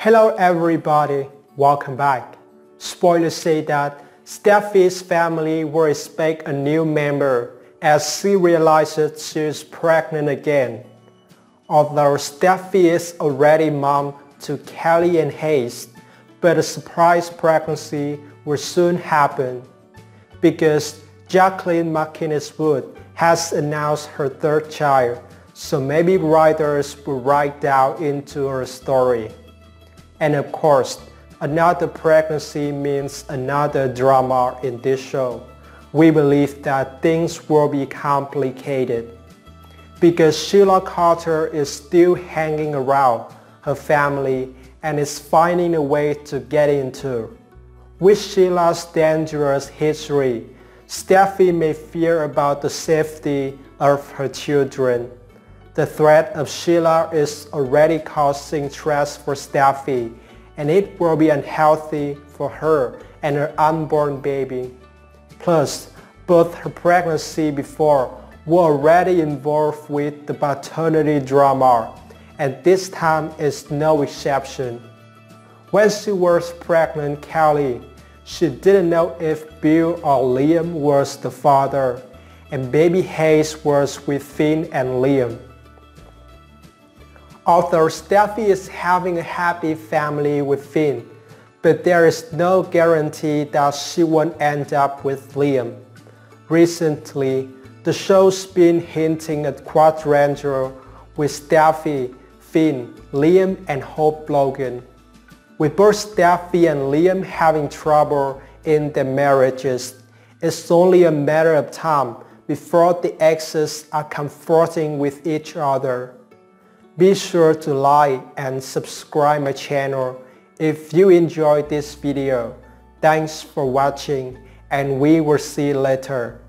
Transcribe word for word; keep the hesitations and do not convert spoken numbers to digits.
Hello everybody, welcome back. Spoilers say that Steffy's family will expect a new member as she realizes she is pregnant again. Although Steffy is already mom to Kelly and Hayes, but a surprise pregnancy will soon happen because Jacqueline McInnes-Wood has announced her third child, so maybe writers will write down into her story. And of course, another pregnancy means another drama in this show. We believe that things will be complicated because Sheila Carter is still hanging around her family and is finding a way to get into. With Sheila's dangerous history, Steffy may fear about the safety of her children. The threat of Sheila is already causing stress for Steffy, and it will be unhealthy for her and her unborn baby. Plus, both her pregnancy before were already involved with the paternity drama, and this time is no exception. When she was pregnant Kelly, she didn't know if Bill or Liam was the father, and baby Hayes was with Finn and Liam. Although Steffy is having a happy family with Finn, but there is no guarantee that she won't end up with Liam. Recently, the show's been hinting at quadrangle with Steffy, Finn, Liam, and Hope Logan. With both Steffy and Liam having trouble in their marriages, it's only a matter of time before the exes are comforting with each other. Be sure to like and subscribe my channel if you enjoyed this video. Thanks for watching, and we will see you later.